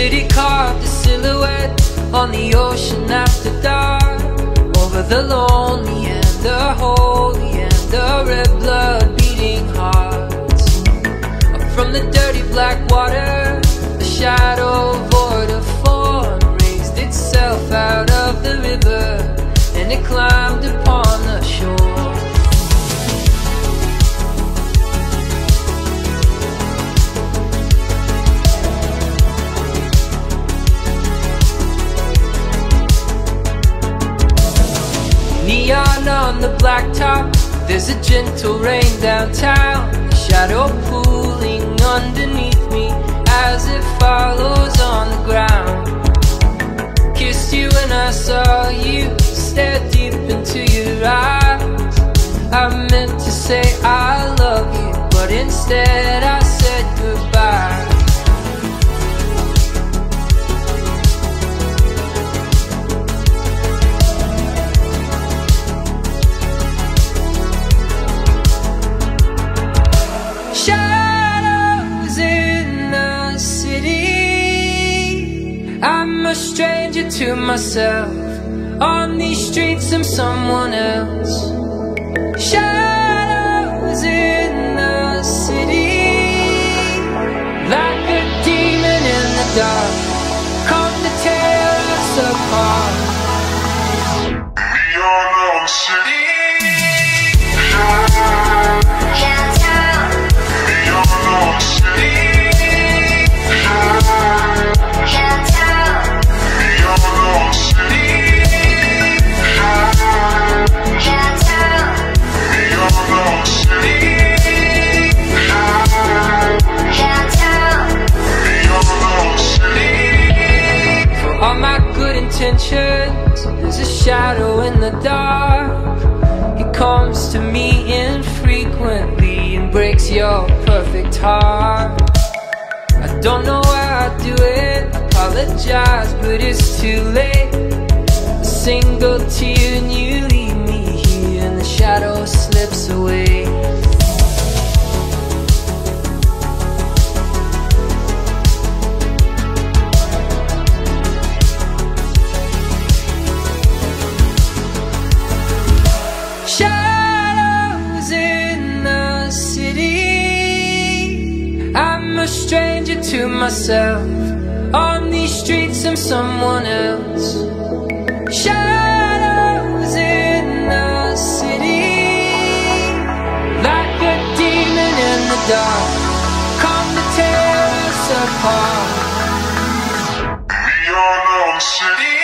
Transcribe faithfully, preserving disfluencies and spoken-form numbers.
city carved a silhouette on the ocean after dark, over the lonely and the holy and the red blood beating hearts. Up from the dirty black water, a shadow void of form raised itself out of the river, and it climbed upon the shore. Neon on the blacktop, there's a gentle rain downtown, a shadow pooling underneath me as it follows on the ground. Kissed you and I saw you, stare deep into your eyes. I meant to say I love you, but instead I said goodbye. A stranger to myself, on these streets I'm someone else. Shadows in the city, like a demon in the dark, come to tear us apart. Neon on city, neon on city. All my good intentions, there's a shadow in the dark. He comes to me infrequently and breaks your perfect heart. I don't know why I do it, apologize, but it's too late. A single tear and you leave me here, and the shadow slips away. A stranger to myself, on these streets I'm someone else. Shadows in the city, like a demon in the dark, come to tear us apart. Neon on city.